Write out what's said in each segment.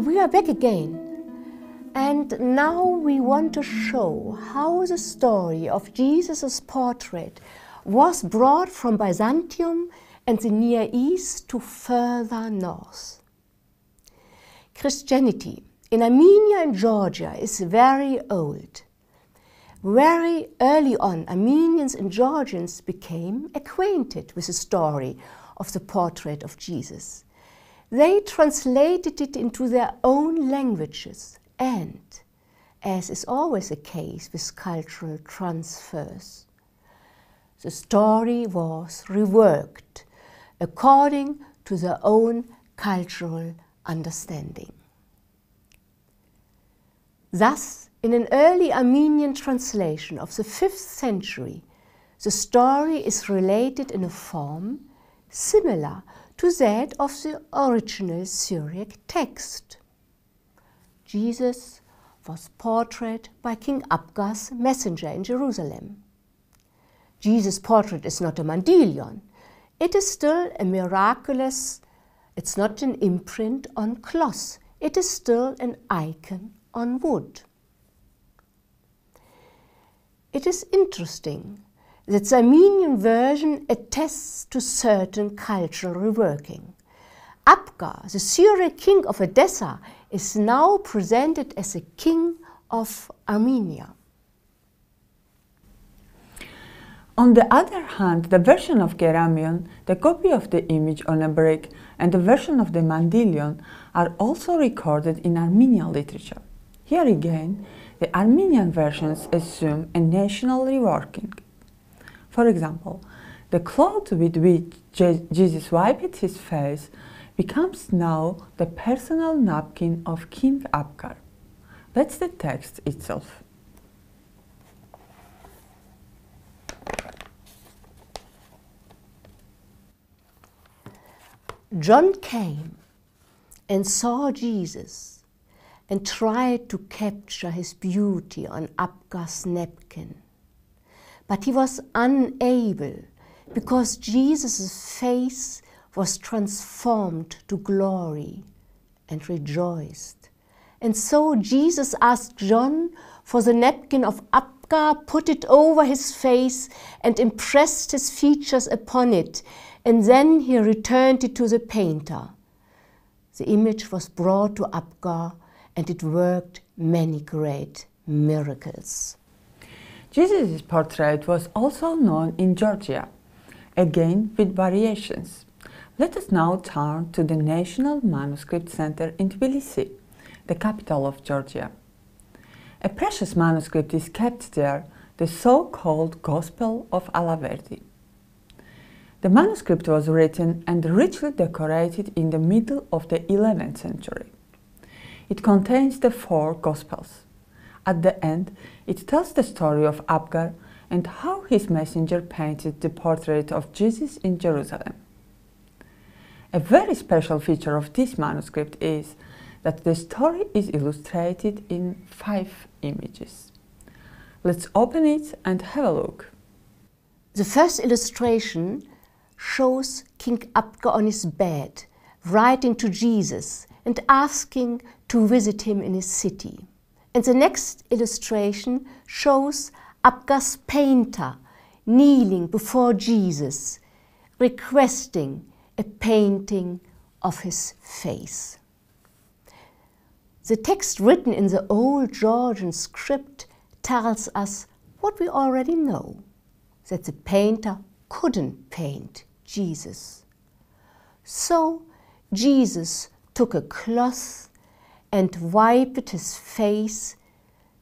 We are back again, and now we want to show how the story of Jesus' portrait was brought from Byzantium and the Near East to further north. Christianity in Armenia and Georgia is very old. Very early on, Armenians and Georgians became acquainted with the story of the portrait of Jesus. They translated it into their own languages and, as is always the case with cultural transfers, the story was reworked according to their own cultural understanding. Thus, in an early Armenian translation of the 5th century, the story is related in a form similar to that of the original Syriac text. Jesus was portrayed by King Abgar's messenger in Jerusalem. Jesus' portrait is not a Mandylion. It is still a miraculous, it's not an imprint on cloth. It is still an icon on wood. It is interesting that the Armenian version attests to certain cultural reworking. Abgar, the Syriac king of Edessa, is now presented as a king of Armenia. On the other hand, the version of Keramion, the copy of the image on a brick, and the version of the Mandylion are also recorded in Armenian literature. Here again, the Armenian versions assume a national reworking. For example, the cloth with which Jesus wiped his face becomes now the personal napkin of King Abgar. That's the text itself. John came and saw Jesus and tried to capture his beauty on Abgar's napkin. But he was unable, because Jesus' face was transformed to glory and rejoiced. And so Jesus asked John for the napkin of Abgar, put it over his face, and impressed his features upon it. And then he returned it to the painter. The image was brought to Abgar, and it worked many great miracles. Jesus' portrait was also known in Georgia, again with variations. Let us now turn to the National Manuscript Center in Tbilisi, the capital of Georgia. A precious manuscript is kept there, the so-called Gospel of Alaverdi. The manuscript was written and richly decorated in the middle of the 11th century. It contains the four Gospels. At the end, it tells the story of Abgar and how his messenger painted the portrait of Jesus in Jerusalem. A very special feature of this manuscript is that the story is illustrated in 5 images. Let's open it and have a look. The first illustration shows King Abgar on his bed, writing to Jesus and asking to visit him in his city. And the next illustration shows Abgar's painter kneeling before Jesus, requesting a painting of his face. The text written in the old Georgian script tells us what we already know, that the painter couldn't paint Jesus. So Jesus took a cloth and wiped his face,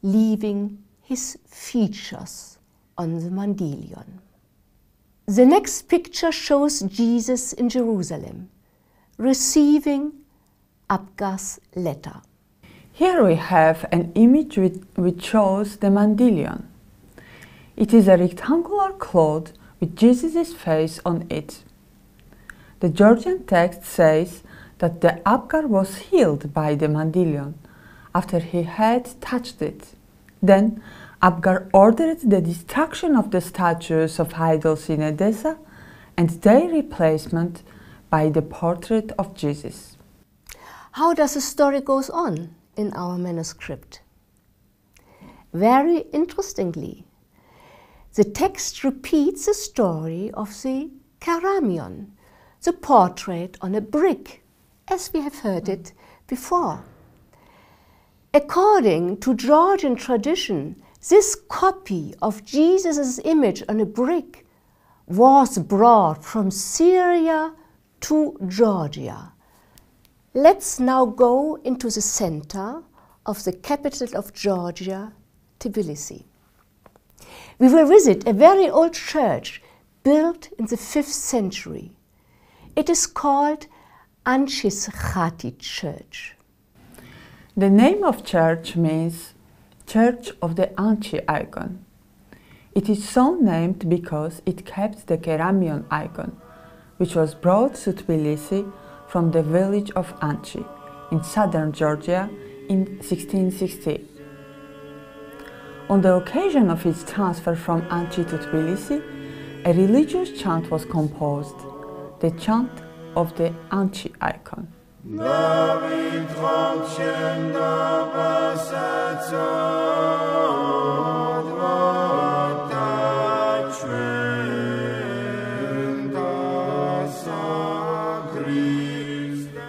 leaving his features on the Mandylion. The next picture shows Jesus in Jerusalem, receiving Abgar's letter. Here we have an image which shows the Mandylion. It is a rectangular cloth with Jesus' face on it. The Georgian text says that the Abgar was healed by the Mandylion after he had touched it. Then Abgar ordered the destruction of the statues of idols in Edessa and their replacement by the portrait of Jesus. How does the story goes on in our manuscript? Very interestingly, the text repeats the story of the Keramion, the portrait on a brick, as we have heard it before. According to Georgian tradition, this copy of Jesus' image on a brick was brought from Syria to Georgia. Let's now go into the center of the capital of Georgia, Tbilisi. We will visit a very old church built in the 5th century. It is called Anchischati Church. The name of church means Church of the Anchi Icon. It is so named because it kept the Keramion icon, which was brought to Tbilisi from the village of Anchi in southern Georgia in 1660. On the occasion of its transfer from Anchi to Tbilisi, a religious chant was composed, the chant of the Anchi icon.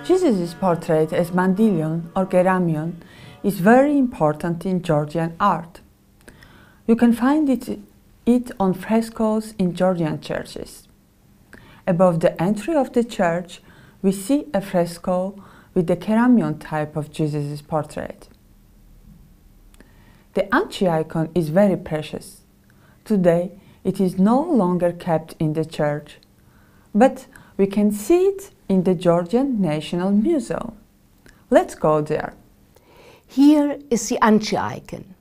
Jesus' portrait as Mandylion or Keramion is very important in Georgian art. You can find it on frescoes in Georgian churches. Above the entry of the church, we see a fresco with the Keramion type of Jesus' portrait. The Anchi icon is very precious. Today, it is no longer kept in the church, but we can see it in the Georgian National Museum. Let's go there. Here is the Anchi icon.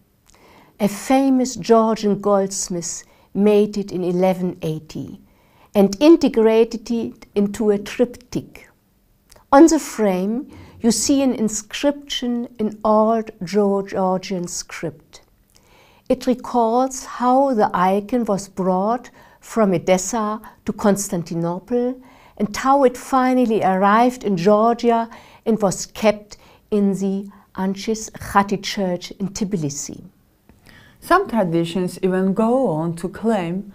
A famous Georgian goldsmith made it in 1180 and integrated it into a triptych. On the frame, you see an inscription in old Georgian script. It recalls how the icon was brought from Edessa to Constantinople and how it finally arrived in Georgia and was kept in the Anchischati Church in Tbilisi. Some traditions even go on to claim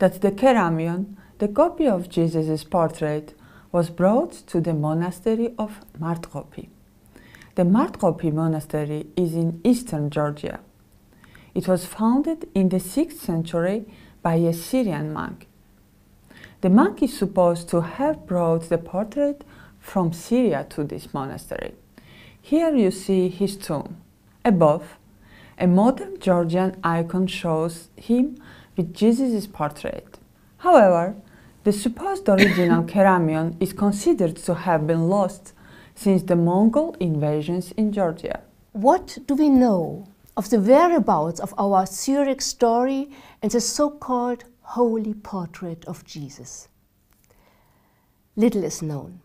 that the Keramion, the copy of Jesus' portrait, was brought to the monastery of Martkopi. The Martkopi monastery is in eastern Georgia. It was founded in the 6th century by a Syrian monk. The monk is supposed to have brought the portrait from Syria to this monastery. Here you see his tomb. Above, a modern Georgian icon shows him with Jesus' portrait. However, the supposed original Keramion is considered to have been lost since the Mongol invasions in Georgia. What do we know of the whereabouts of our Syriac story and the so-called holy portrait of Jesus? Little is known.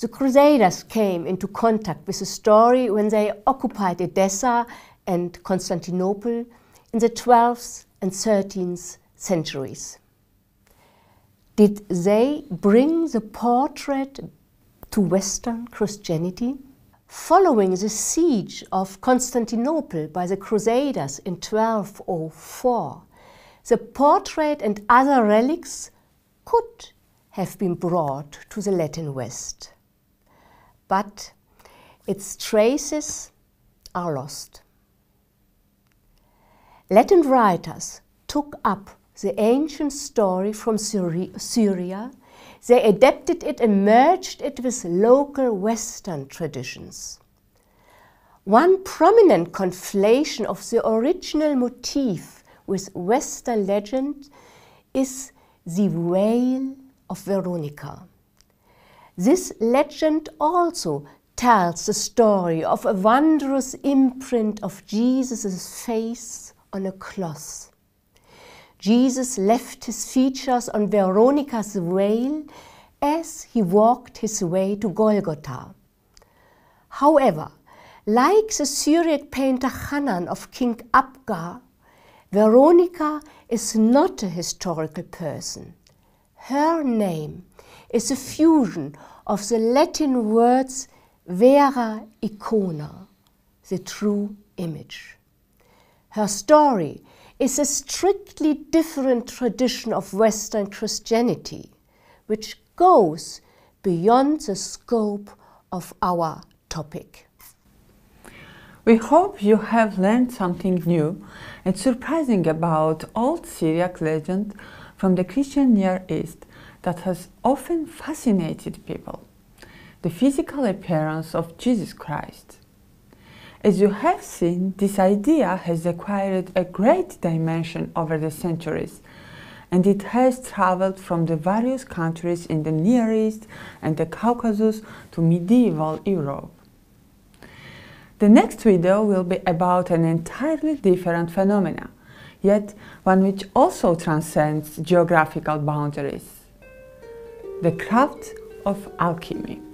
The Crusaders came into contact with the story when they occupied Edessa and Constantinople in the 12th and 13th centuries. Did they bring the portrait to Western Christianity? Following the siege of Constantinople by the Crusaders in 1204, the portrait and other relics could have been brought to the Latin West, but its traces are lost. Latin writers took up the ancient story from Syria, they adapted it and merged it with local Western traditions. One prominent conflation of the original motif with Western legend is the veil of Veronica. This legend also tells the story of a wondrous imprint of Jesus' face on a cloth. Jesus left his features on Veronica's veil as he walked his way to Golgotha. However, like the Syriac painter Hanan of King Abgar, Veronica is not a historical person. Her name is a fusion of the Latin words Vera Icona, the true image. Her story is a strictly different tradition of Western Christianity, which goes beyond the scope of our topic. We hope you have learned something new and surprising about old Syriac legend from the Christian Near East that has often fascinated people, the physical appearance of Jesus Christ. As you have seen, this idea has acquired a great dimension over the centuries, and it has traveled from the various countries in the Near East and the Caucasus to medieval Europe. The next video will be about an entirely different phenomena, yet one which also transcends geographical boundaries: the craft of alchemy.